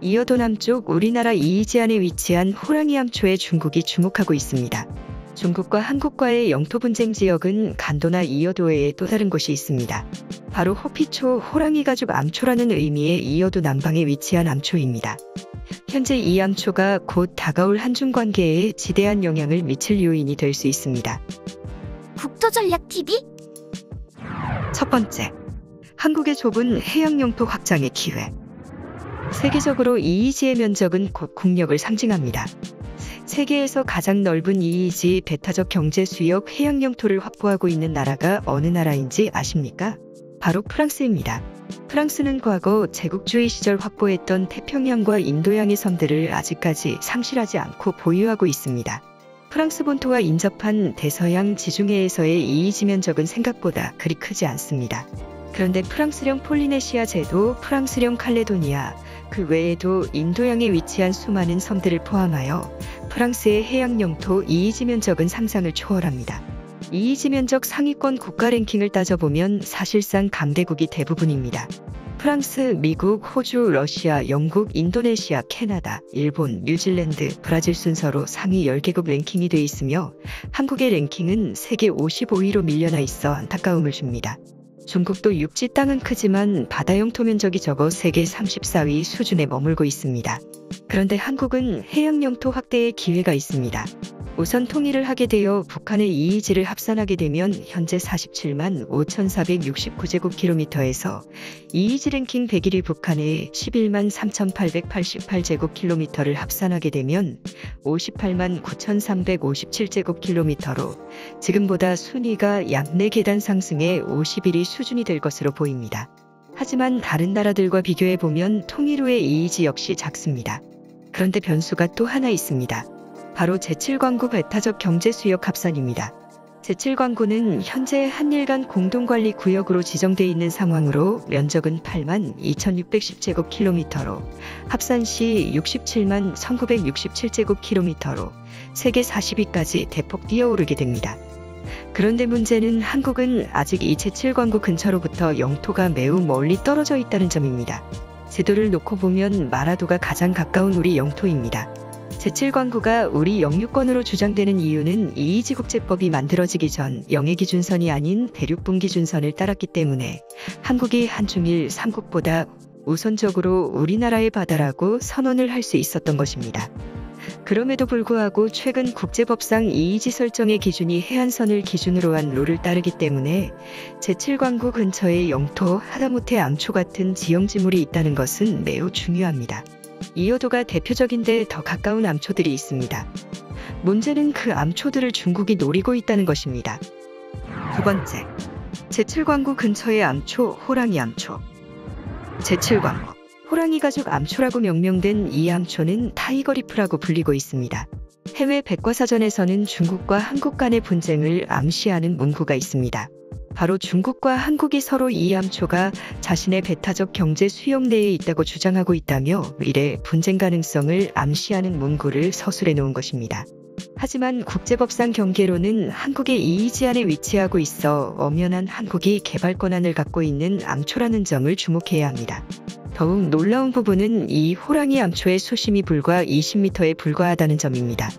이어도 남쪽 우리나라 EEZ 안에 위치한 호랑이 암초에 중국이 주목하고 있습니다. 중국과 한국과의 영토 분쟁 지역은 간도나 이어도 외에 또 다른 곳이 있습니다. 바로 호피초 호랑이 가죽 암초라는 의미의 이어도 남방에 위치한 암초입니다. 현재 이 암초가 곧 다가올 한중 관계에 지대한 영향을 미칠 요인이 될 수 있습니다. 국토전략TV 첫 번째, 한국의 좁은 해양 영토 확장의 기회. 세계적으로 EEZ의 면적은 곧 국력을 상징합니다. 세계에서 가장 넓은 EEZ 배타적 경제 수역 해양 영토를 확보하고 있는 나라가 어느 나라인지 아십니까? 바로 프랑스입니다. 프랑스는 과거 제국주의 시절 확보했던 태평양과 인도양의 섬들을 아직까지 상실하지 않고 보유하고 있습니다. 프랑스 본토와 인접한 대서양 지중해에서의 EEZ 면적은 생각보다 그리 크지 않습니다. 그런데 프랑스령 폴리네시아 제도, 프랑스령 칼레도니아, 그 외에도 인도양에 위치한 수많은 섬들을 포함하여 프랑스의 해양 영토 EEZ 면적은 상상을 초월합니다. EEZ 면적 상위권 국가 랭킹을 따져보면 사실상 강대국이 대부분입니다. 프랑스, 미국, 호주, 러시아, 영국, 인도네시아, 캐나다, 일본, 뉴질랜드, 브라질 순서로 상위 10개국 랭킹이 돼 있으며 한국의 랭킹은 세계 55위로 밀려나 있어 안타까움을 줍니다. 중국도 육지 땅은 크지만 바다 영토 면적이 적어 세계 34위 수준에 머물고 있습니다. 그런데 한국은 해양 영토 확대의 기회가 있습니다. 우선 통일을 하게 되어 북한의 EEZ를 합산하게 되면 현재 47만 5,469제곱킬로미터에서 EEZ 랭킹 100위의 북한의 11만 3,888제곱킬로미터를 합산하게 되면 58만 9,357제곱킬로미터로 지금보다 순위가 약 4계단 상승해 51위 수준이 될 것으로 보입니다. 하지만 다른 나라들과 비교해보면 통일 후의 EEZ 역시 작습니다. 그런데 변수가 또 하나 있습니다. 바로 제7광구 배타적 경제수역 합산입니다. 제7광구는 현재 한일간 공동관리구역으로 지정돼 있는 상황으로 면적은 8만 2,610제곱킬로미터로 합산 시 67만 1,967제곱킬로미터로 세계 40위까지 대폭 뛰어오르게 됩니다. 그런데 문제는 한국은 아직 이 제7광구 근처로부터 영토가 매우 멀리 떨어져 있다는 점입니다. 지도를 놓고 보면 마라도가 가장 가까운 우리 영토입니다. 제7광구가 우리 영유권으로 주장되는 이유는 EEZ 국제법이 만들어지기 전 영해 기준선이 아닌 대륙분 기준선을 따랐기 때문에 한국이 한중일 3국보다 우선적으로 우리나라의 바다라고 선언을 할 수 있었던 것입니다. 그럼에도 불구하고 최근 국제법상 EEZ 설정의 기준이 해안선을 기준으로 한 룰을 따르기 때문에 제7광구 근처의 영토 하다못해 암초 같은 지형지물이 있다는 것은 매우 중요합니다. 이어도가 대표적인데 더 가까운 암초들이 있습니다. 문제는 그 암초들을 중국이 노리고 있다는 것입니다. 두 번째, 제7광구 근처의 암초, 호랑이 암초. 제7광구, 호랑이 가죽 암초라고 명명된 이 암초는 타이거리프라고 불리고 있습니다. 해외 백과사전에서는 중국과 한국 간의 분쟁을 암시하는 문구가 있습니다. 바로 중국과 한국이 서로 이 암초가 자신의 배타적 경제 수역 내에 있다고 주장하고 있다며 미래 분쟁 가능성을 암시하는 문구를 서술해 놓은 것입니다. 하지만 국제법상 경계로는 한국의 EEZ 안에 위치하고 있어 엄연한 한국이 개발 권한을 갖고 있는 암초라는 점을 주목해야 합니다. 더욱 놀라운 부분은 이 호랑이 암초의 수심이 불과 20m에 불과하다는 점입니다.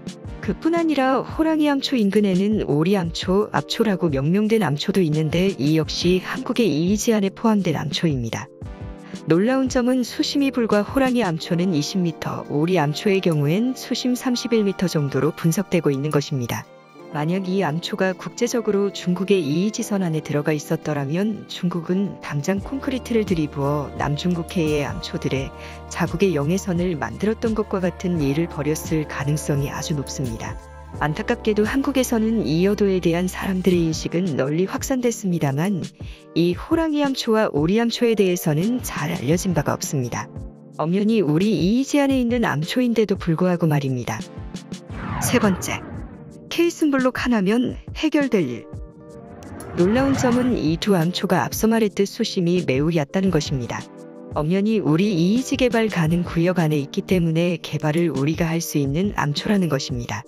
그뿐 아니라 호랑이 암초 인근에는 오리 암초, 압초라고 명명된 암초도 있는데 이 역시 한국의 EEZ 안에 포함된 암초입니다. 놀라운 점은 수심이 불과 호랑이 암초는 20m, 오리 암초의 경우엔 수심 31m 정도로 분석되고 있는 것입니다. 만약 이 암초가 국제적으로 중국의 EEZ선 안에 들어가 있었더라면 중국은 당장 콘크리트를 들이부어 남중국해의 암초들의 자국의 영해선을 만들었던 것과 같은 일을 벌였을 가능성이 아주 높습니다. 안타깝게도 한국에서는 이어도에 대한 사람들의 인식은 널리 확산됐습니다만 이 호랑이 암초와 오리 암초에 대해서는 잘 알려진 바가 없습니다. 엄연히 우리 EEZ 안에 있는 암초인데도 불구하고 말입니다. 세 번째, 케이슨 블록 하나면 해결될 일. 놀라운 점은 이 두 암초가 앞서 말했듯 수심이 매우 얕다는 것입니다. 엄연히 우리 EEZ 개발 가능 구역 안에 있기 때문에 개발을 우리가 할 수 있는 암초라는 것입니다.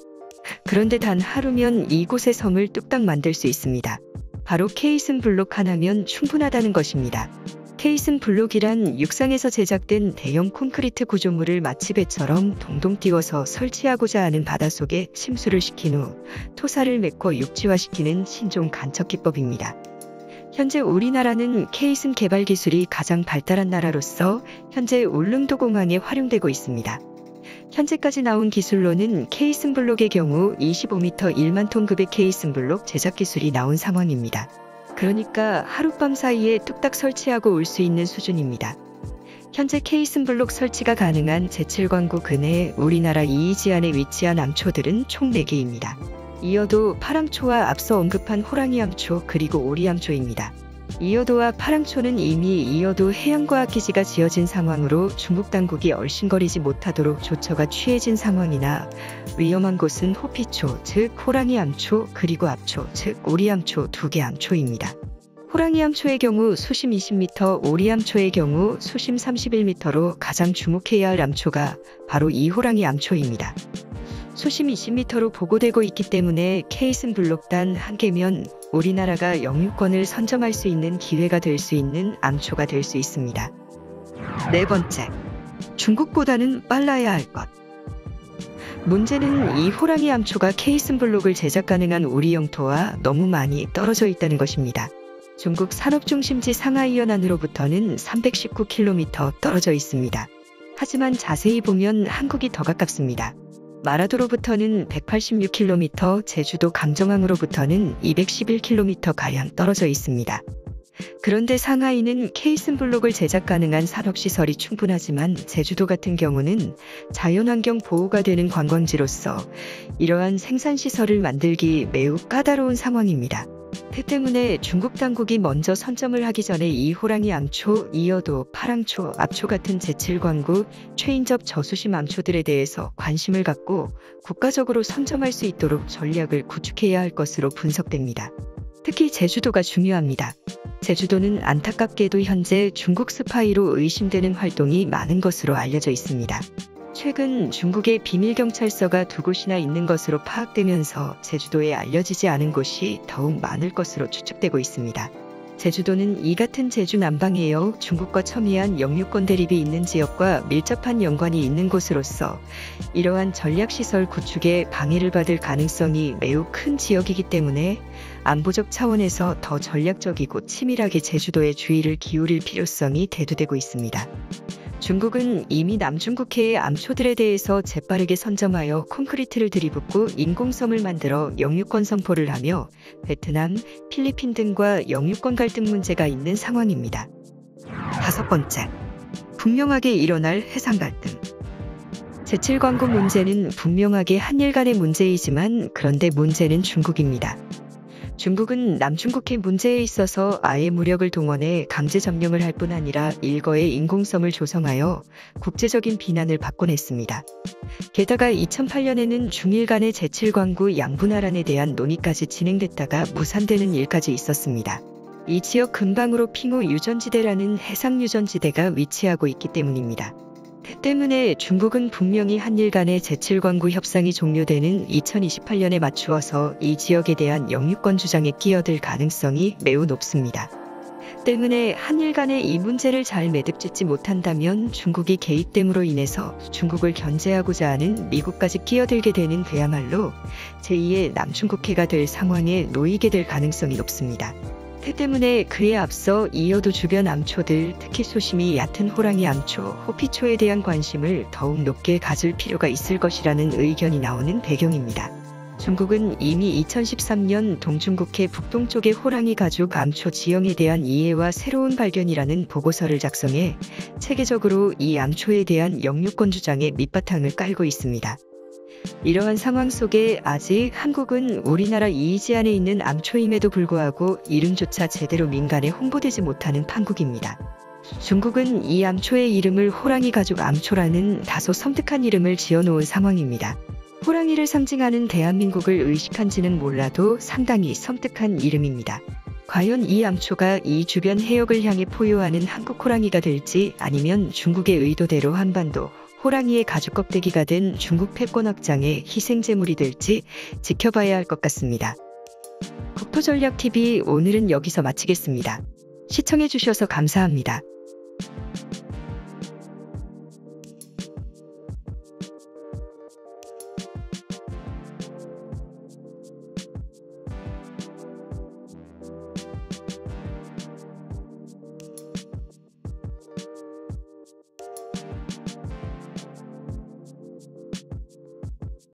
그런데 단 하루면 이곳의 섬을 뚝딱 만들 수 있습니다. 바로 케이슨 블록 하나면 충분하다는 것입니다. 케이슨 블록이란 육상에서 제작된 대형 콘크리트 구조물을 마치 배처럼 동동 띄워서 설치하고자 하는 바닷속에 침수를 시킨 후 토사를 메꿔 육지화시키는 신종 간척기법입니다. 현재 우리나라는 케이슨 개발 기술이 가장 발달한 나라로서 현재 울릉도 공항에 활용되고 있습니다. 현재까지 나온 기술로는 케이슨 블록의 경우 25m 1만 톤급의 케이슨 블록 제작 기술이 나온 상황입니다. 그러니까 하룻밤 사이에 뚝딱 설치하고 올 수 있는 수준입니다. 현재 케이슨 블록 설치가 가능한 제7광구 근해 우리나라 EEZ 안에 위치한 암초들은 총 4개입니다. 이어도, 파랑초와 앞서 언급한 호랑이 암초 그리고 오리 암초입니다. 이어도와 파랑초는 이미 이어도 해양과학기지가 지어진 상황으로 중국 당국이 얼씬거리지 못하도록 조처가 취해진 상황이나 위험한 곳은 호피초 즉 호랑이 암초 그리고 압초 즉 오리 암초 2개 암초입니다. 호랑이 암초의 경우 수심 20m, 오리 암초의 경우 수심 31m로 가장 주목해야 할 암초가 바로 이 호랑이 암초입니다. 수심 20m로 보고되고 있기 때문에 케이슨 블록 단 1개면 우리나라가 영유권을 선점할 수 있는 기회가 될 수 있는 암초가 될 수 있습니다. 4번째, 중국보다는 빨라야 할 것. 문제는 이 호랑이 암초가 케이슨 블록을 제작 가능한 우리 영토와 너무 많이 떨어져 있다는 것입니다. 중국 산업중심지 상하이 연안으로부터는 319km 떨어져 있습니다. 하지만 자세히 보면 한국이 더 가깝습니다. 마라도로부터는 186km, 제주도 강정항으로부터는 211km가량 떨어져 있습니다. 그런데 상하이는 케이슨 블록을 제작 가능한 산업시설이 충분하지만 제주도 같은 경우는 자연환경 보호가 되는 관광지로서 이러한 생산시설을 만들기 매우 까다로운 상황입니다. 그 때문에 중국 당국이 먼저 선점을 하기 전에 이 호랑이 암초, 이어도, 파랑초, 압초 같은 제7광구, 최인접 저수심 암초들에 대해서 관심을 갖고 국가적으로 선점할 수 있도록 전략을 구축해야 할 것으로 분석됩니다. 특히 제주도가 중요합니다. 제주도는 안타깝게도 현재 중국 스파이로 의심되는 활동이 많은 것으로 알려져 있습니다. 최근 중국의 비밀경찰서가 2곳이나 있는 것으로 파악되면서 제주도에 알려지지 않은 곳이 더욱 많을 것으로 추측되고 있습니다. 제주도는 이 같은 제주 남방해역, 중국과 첨예한 영유권 대립이 있는 지역과 밀접한 연관이 있는 곳으로서 이러한 전략시설 구축에 방해를 받을 가능성이 매우 큰 지역이기 때문에 안보적 차원에서 더 전략적이고 치밀하게 제주도에 주의를 기울일 필요성이 대두되고 있습니다. 중국은 이미 남중국해의 암초들에 대해서 재빠르게 선점하여 콘크리트를 들이붓고 인공섬을 만들어 영유권 선포를 하며 베트남, 필리핀 등과 영유권 갈등 문제가 있는 상황입니다. 5번째, 분명하게 일어날 해상 갈등. 제7광구 문제는 분명하게 한일 간의 문제이지만 그런데 문제는 중국입니다. 중국은 남중국해 문제에 있어서 아예 무력을 동원해 강제 점령을 할 뿐 아니라 일거에 인공섬을 조성하여 국제적인 비난을 받곤 했습니다. 게다가 2008년에는 중일 간의 제7광구 양분할안에 대한 논의까지 진행됐다가 무산되는 일까지 있었습니다. 이 지역 근방으로 핑호 유전지대라는 해상 유전지대가 위치하고 있기 때문입니다. 그 때문에 중국은 분명히 한일 간의 제7광구 협상이 종료되는 2028년에 맞추어서 이 지역에 대한 영유권 주장에 끼어들 가능성이 매우 높습니다. 때문에 한일 간에 이 문제를 잘 매듭짓지 못한다면 중국이 개입됨으로 인해서 중국을 견제하고자 하는 미국까지 끼어들게 되는 그야말로 제2의 남중국해가 될 상황에 놓이게 될 가능성이 높습니다. 그 때문에 그에 앞서 이어도 주변 암초들, 특히 수심이 얕은 호랑이 암초, 호피초에 대한 관심을 더욱 높게 가질 필요가 있을 것이라는 의견이 나오는 배경입니다. 중국은 이미 2013년 동중국해 북동쪽의 호랑이 가죽 암초 지형에 대한 이해와 새로운 발견이라는 보고서를 작성해 체계적으로 이 암초에 대한 영유권 주장의 밑바탕을 깔고 있습니다. 이러한 상황 속에 아직 한국은 우리나라 EEZ 안에 있는 암초임에도 불구하고 이름조차 제대로 민간에 홍보되지 못하는 판국입니다. 중국은 이 암초의 이름을 호랑이 가죽 암초라는 다소 섬뜩한 이름을 지어놓은 상황입니다. 호랑이를 상징하는 대한민국을 의식한지는 몰라도 상당히 섬뜩한 이름입니다. 과연 이 암초가 이 주변 해역을 향해 포효하는 한국 호랑이가 될지 아니면 중국의 의도대로 한반도 호랑이의 가죽 껍데기가 된 중국 패권 확장의 희생제물이 될지 지켜봐야 할 것 같습니다. 국토전략TV 오늘은 여기서 마치겠습니다. 시청해주셔서 감사합니다.